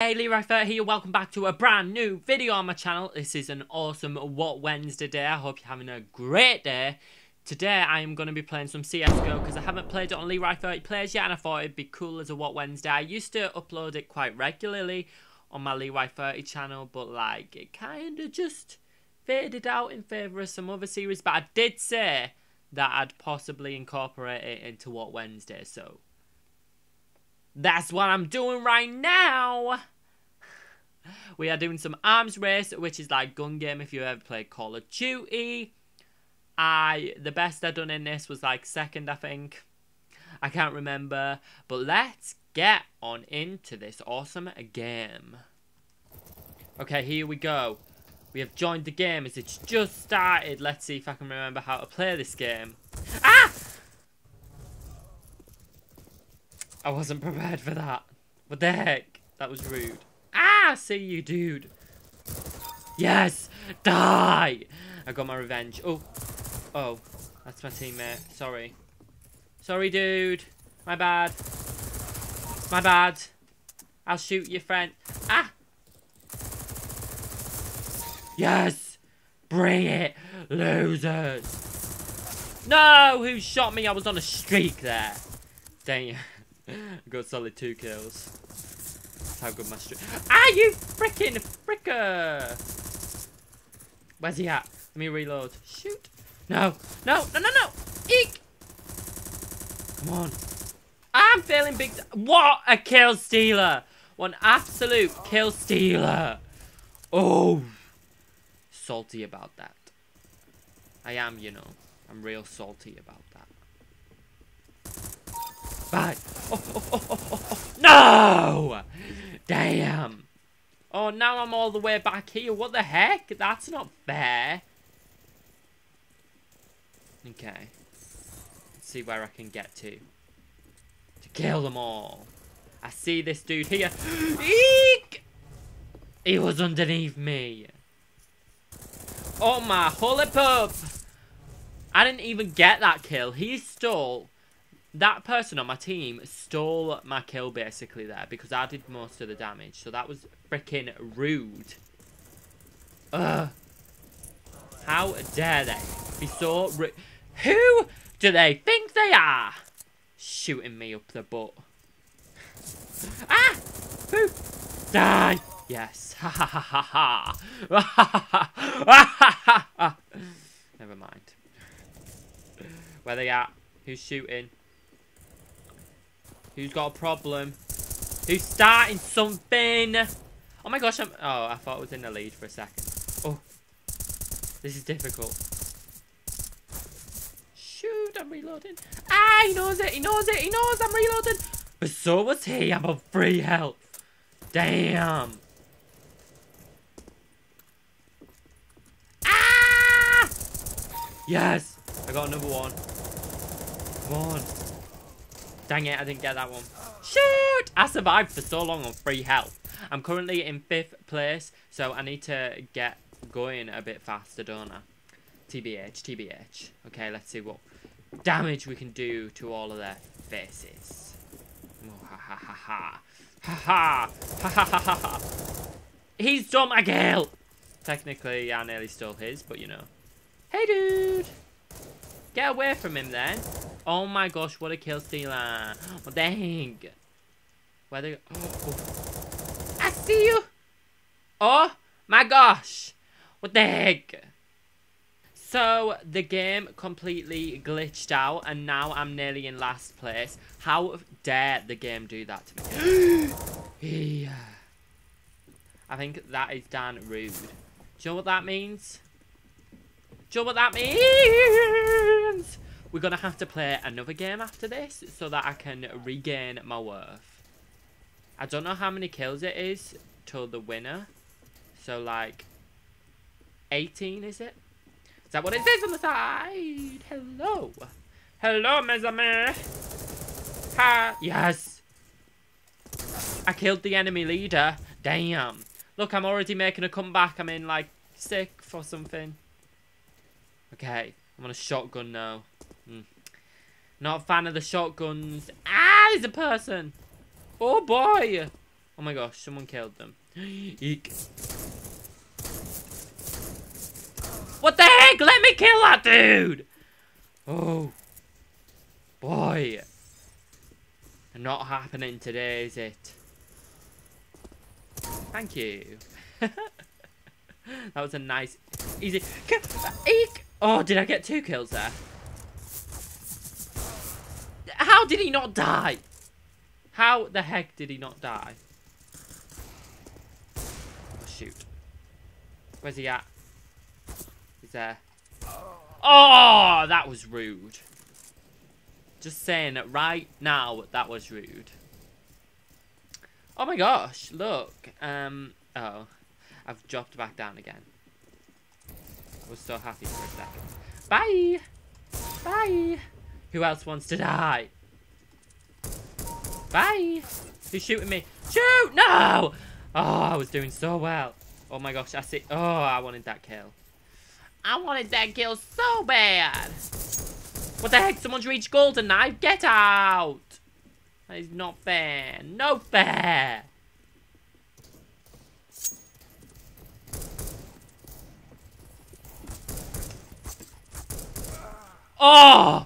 Hey, LeeRy30 here, welcome back to a brand new video on my channel. This is an awesome What Wednesday day. I hope you're having a great day. Today I am going to be playing some CSGO because I haven't played it on LeeRy30Plays yet and I thought it'd be cool as a What Wednesday. I used to upload it quite regularly on my LeeRy30 channel, but like it kind of just faded out in favour of some other series. But I did say that I'd possibly incorporate it into What Wednesday, so that's what I'm doing right now. We are doing some arms race, which is like gun game if you ever played Call of Duty. The best I've done in this was like second, I think. I can't remember. But let's get on into this awesome game. Okay, here we go. We have joined the game as it's just started. Let's see if I can remember how to play this game. Ah! I wasn't prepared for that. What the heck? That was rude. Ah, see you, dude. Yes, die. I got my revenge. Oh, that's my teammate. Sorry, dude. My bad. I'll shoot your friend. Ah. Yes. Bring it, losers. No, who shot me? I was on a streak there. Dang you. I got solid 2 kills. That's how good my streak. Ah, you freaking fricker! Where's he at? Let me reload. Shoot! No! Eek! Come on! I'm feeling big. What a kill stealer! One absolute kill stealer! Oh, salty about that. I am, you know. I'm real salty about that. Bye. Oh. No! Damn. Oh, now I'm all the way back here. What the heck? That's not fair. Okay. Let's see where I can get to. To kill them all. I see this dude here. Eek! He was underneath me. Oh my holy poop. I didn't even get that kill. He stole. That person on my team stole my kill basically there because I did most of the damage. So that was freaking rude. Ugh. How dare they be so rude? Who do they think they are? Shooting me up the butt. Ah! Who? Die! Yes. Ha ha ha ha ha. Ha ha ha. Never mind. Where they at? Who's shooting? Who's got a problem? Who's starting something? Oh my gosh, I thought I was in the lead for a second. Oh. This is difficult. Shoot, I'm reloading. Ah, he knows I'm reloading. But so was he, I'm on free health. Damn. Ah! Yes, I got another one. Come on. Dang it, I didn't get that one. Shoot! I survived for so long on free health. I'm currently in 5th place, so I need to get going a bit faster, don't I? TBH. Okay, let's see what damage we can do to all of their faces. Oh, ha ha ha ha. Ha ha. Ha ha ha ha. He's done my girl! Technically, I nearly stole his, but you know. Hey, dude! Get away from him then. Oh my gosh, what a kill stealer. Oh, dang. Where they go? Oh. I see you. Oh my gosh. What the heck? So the game completely glitched out and now I'm nearly in last place. How dare the game do that to me? Yeah. I think that is damn rude. Do you know what that means? Do you know what that means? We're going to have to play another game after this so that I can regain my worth. I don't know how many kills it is till the winner. So, like, 18, is it? Is that what it says on the side? Hello. Hello, mes amis. Hi. Yes. I killed the enemy leader. Damn. Look, I'm already making a comeback. I'm in, like, 6th or something. Okay. I'm on a shotgun now. Not a fan of the shotguns. Ah, there's a person. Oh, boy. Oh my gosh, someone killed them. Eek. What the heck? Let me kill that dude! Oh. Boy. Not happening today, is it? Thank you. That was a nice, easy... Eek! Oh, did I get 2 kills there? How did he not die? How the heck did he not die? Oh, shoot. Where's he at? He's there. Oh, that was rude. Just saying that right now, that was rude. Oh my gosh, look. Oh, I've dropped back down again. I was so happy for a second. Bye! Bye! Who else wants to die? Bye! Who's shooting me? Shoot! No! Oh, I was doing so well. Oh my gosh, I see. Oh, I wanted that kill. I wanted that kill so bad. What the heck? Someone's reached golden knife. Get out! That is not fair. No fair. Oh!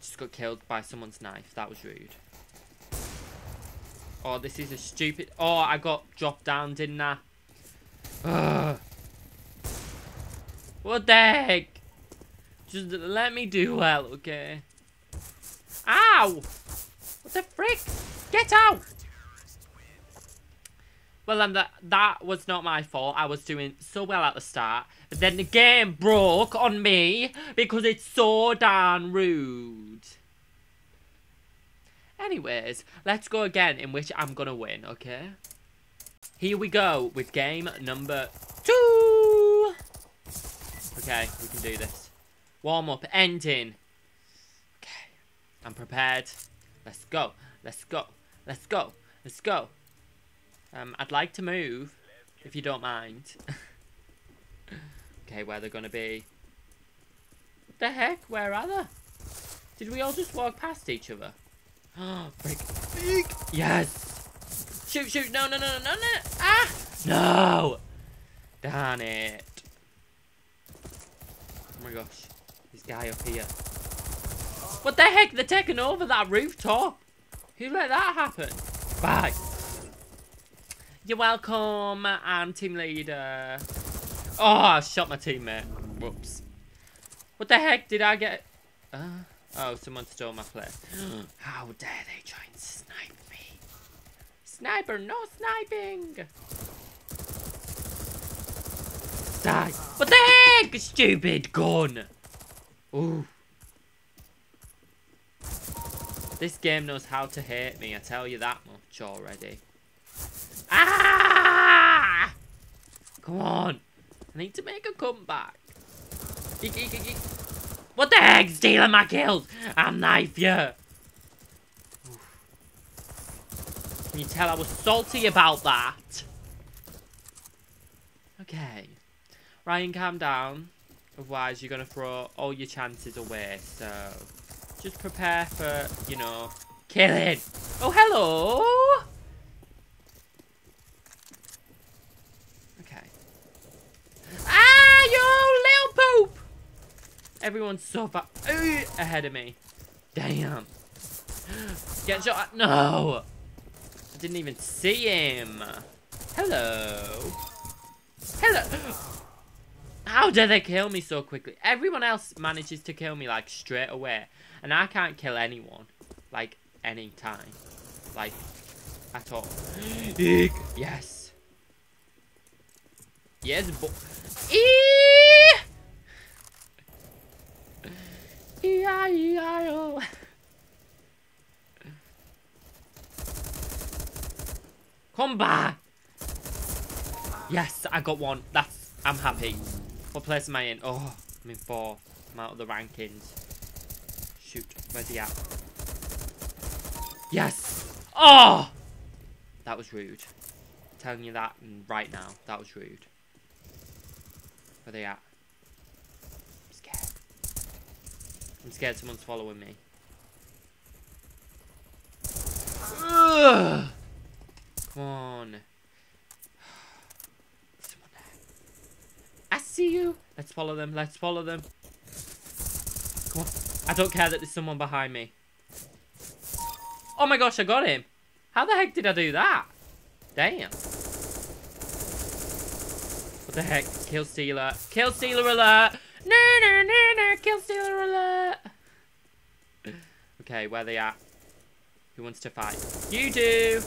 Just got killed by someone's knife. That was rude. Oh, this is a stupid. Oh, I got dropped down, didn't I? Ugh. What the heck? Just let me do well, okay? Ow! What the frick? Get out! Well, then that was not my fault. I was doing so well at the start. But then the game broke on me because it's so darn rude. Anyways, let's go again, in which I'm gonna win, okay? Here we go with game number 2. Okay, we can do this. Warm up, ending. Okay, I'm prepared. Let's go, let's go, let's go, let's go. I'd like to move, if you don't mind. Okay, where they're gonna be? What the heck? Where are they? Did we all just walk past each other? Oh, break, break. Yes. Shoot, shoot. No, no, no, no, no, no. Ah, no. Darn it. Oh my gosh. This guy up here. What the heck? They're taking over that rooftop. Who let that happen? Bye. You're welcome. I'm team leader. Oh, I shot my teammate. Whoops. What the heck? Did I get... oh, someone stole my play. How dare they try and snipe me. Sniper, no sniping. Die. What the heck? Stupid gun. Ooh. This game knows how to hate me, I tell you that much already. Ah! Come on. I need to make a comeback. Eek, eek, eek, eek. What the heck? Stealing my kills. I'll knife you. Oof. Can you tell I was salty about that? Okay. Ryan, calm down. Otherwise, you're going to throw all your chances away, so... Just prepare for, you know, killing. Oh, hello! Okay. Ah, you little poop! Everyone's so far ahead of me. Damn. Get shot. No! I didn't even see him. Hello. Hello! How did they kill me so quickly? Everyone else manages to kill me, like, straight away. And I can't kill anyone. Like, any time. Like, at all. Eek. Yes. Yes, but... E-I-E-I-O. Come back. Yes, I got one. That's... I'm happy. What place am I in? Oh, I'm in 4. I'm out of the rankings. Shoot, where's he at? Yes! Oh! That was rude. I'm telling you that right now. That was rude. Where they at? I'm scared. I'm scared someone's following me. Ugh. Come on. Someone there. I see you. Let's follow them. Let's follow them. Come on. I don't care that there's someone behind me. Oh my gosh, I got him. How the heck did I do that? Damn. What the heck? Kill stealer. Kill stealer alert. No, no, no, no. Kill stealer alert. Okay, where they at? Who wants to fight? You do.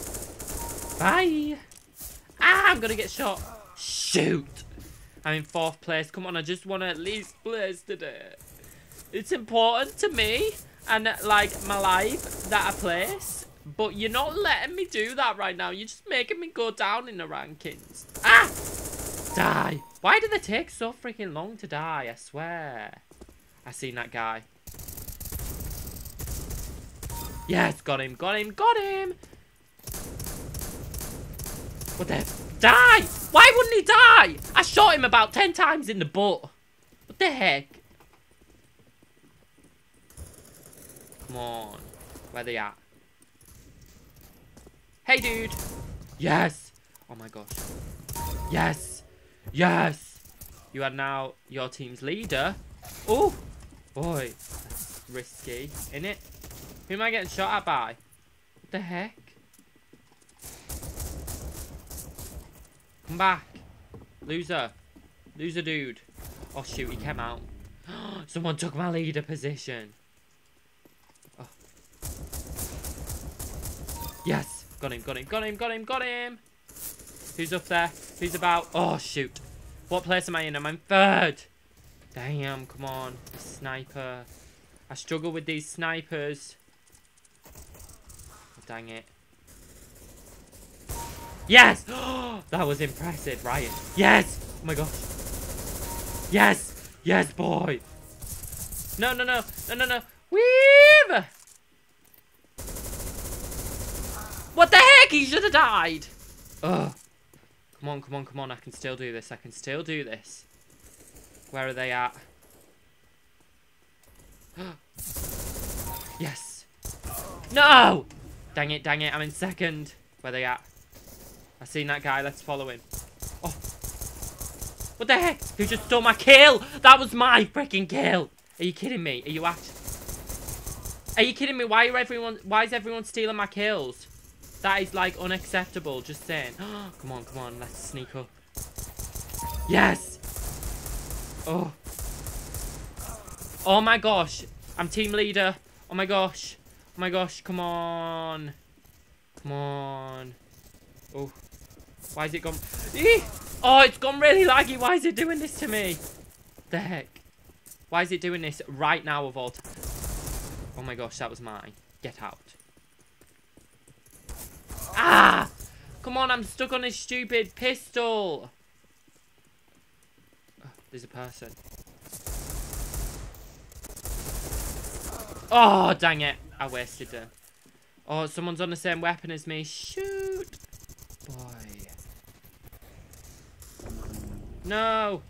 Bye. Ah, I'm going to get shot. Shoot. I'm in fourth place. Come on, I just want to at least place today. It's important to me and, like, my life that I place. But you're not letting me do that right now. You're just making me go down in the rankings. Ah! Die. Why do they take so freaking long to die? I swear. I seen that guy. Yes, got him, got him, got him. What the? Die! Why wouldn't he die? I shot him about 10 times in the butt. What the heck? Come on. Where they at? Hey, dude. Yes. Oh my gosh. Yes. Yes. You are now your team's leader. Oh, boy. That's risky, isn't it? Who am I getting shot at by? What the heck? Come back. Loser. Loser dude. Oh shoot, he came out. Someone took my leader position. Oh. Yes. Got him, got him, got him, got him, got him. Who's up there? Who's about? Oh shoot. What place am I in? I'm in third. Damn, come on. Sniper. I struggle with these snipers. Dang it. Yes! That was impressive, Ryan. Yes! Oh my gosh. Yes! Yes, boy! No, no, no. No, no, no. Weave! What the heck? He should have died. Ugh. Come on, come on, come on. I can still do this. I can still do this. Where are they at? Yes. No! Dang it, dang it. I'm in second. Where they at? I seen that guy. Let's follow him. Oh. What the heck? Who just stole my kill? That was my freaking kill. Are you kidding me? Are you actually... Are you kidding me? Why is everyone stealing my kills? That is, like, unacceptable. Just saying. Oh, come on, come on. Let's sneak up. Yes! Oh. Oh my gosh. I'm team leader. Oh my gosh. Oh my gosh, come on. Come on. Oh. Why is it gone? Eeh! Oh, it's gone really laggy. Why is it doing this to me? The heck? Why is it doing this right now of all time? Oh my gosh, that was mine. Get out. Ah! Come on, I'm stuck on this stupid pistol. Oh, there's a person. Oh, dang it. I wasted them. Oh, someone's on the same weapon as me. Shoot. Boy. No.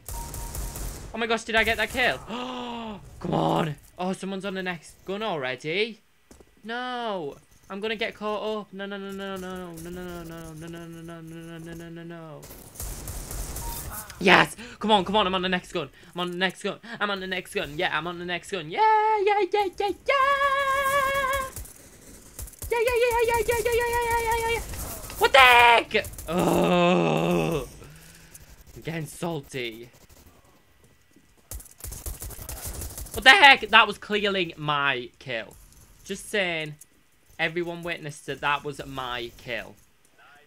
Oh my gosh, did I get that kill? Oh, come on. Oh, someone's on the next gun already. No. I'm going to get caught up. No, no, no, no, no, no, no, no, no, no, no, no, no, no, no, no, no. Yes! Come on, come on, I'm on the next gun. I'm on the next gun. I'm on the next gun. Yeah, I'm on the next gun. Yeah, yeah, yeah, yeah, yeah. Yeah, yeah, yeah, yeah, yeah, yeah, yeah, yeah, yeah, yeah. What the heck? Oh, I'm getting salty. What the heck? That was clearly my kill. Just saying, everyone witnessed that that was my kill.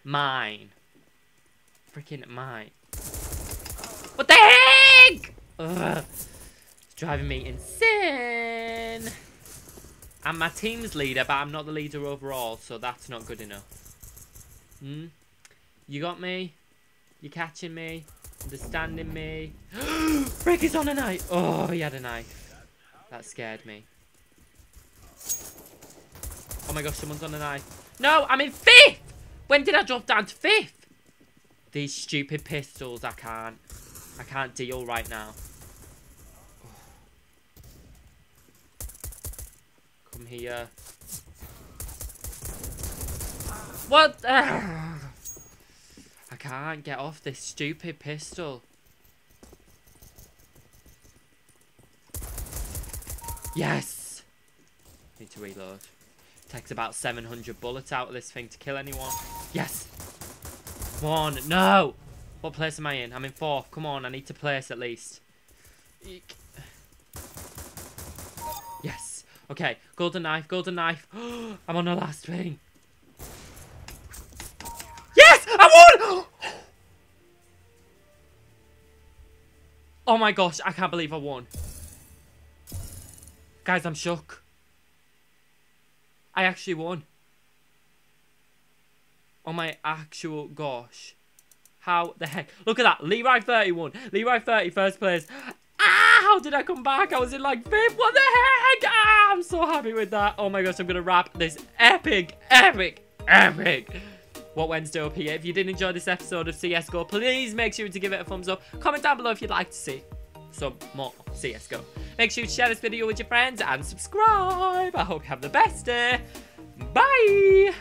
Mine. Freaking mine. What the heck? Ugh. It's driving me insane. I'm my team's leader, but I'm not the leader overall, so that's not good enough. Hmm? You got me? You catching me? Understanding me? Rick is on a knife! Oh, he had a knife. That scared me. Oh my gosh, someone's on a knife. No, I'm in fifth! When did I drop down to fifth? These stupid pistols, I can't. I can't deal right now. Come here. What? I can't get off this stupid pistol. Yes! Need to reload. Takes about 700 bullets out of this thing to kill anyone. Yes! Come on, no! What place am I in? I'm in fourth. Come on, I need to place at least. Eek. Yes. Okay, golden knife, golden knife. I'm on the last thing. Yes! I won! Oh my gosh, I can't believe I won. Guys, I'm shook. I actually won. Oh my actual gosh. How the heck? Look at that. LeeRy31. LeeRy30 first place. Ah, how did I come back? I was in like fifth. What the heck? Ah, I'm so happy with that. Oh my gosh, I'm going to wrap this epic, epic, epic What Wednesday up here. If you did enjoy this episode of CSGO, please make sure to give it a thumbs up. Comment down below if you'd like to see some more CSGO. Make sure to share this video with your friends and subscribe. I hope you have the best day. Bye.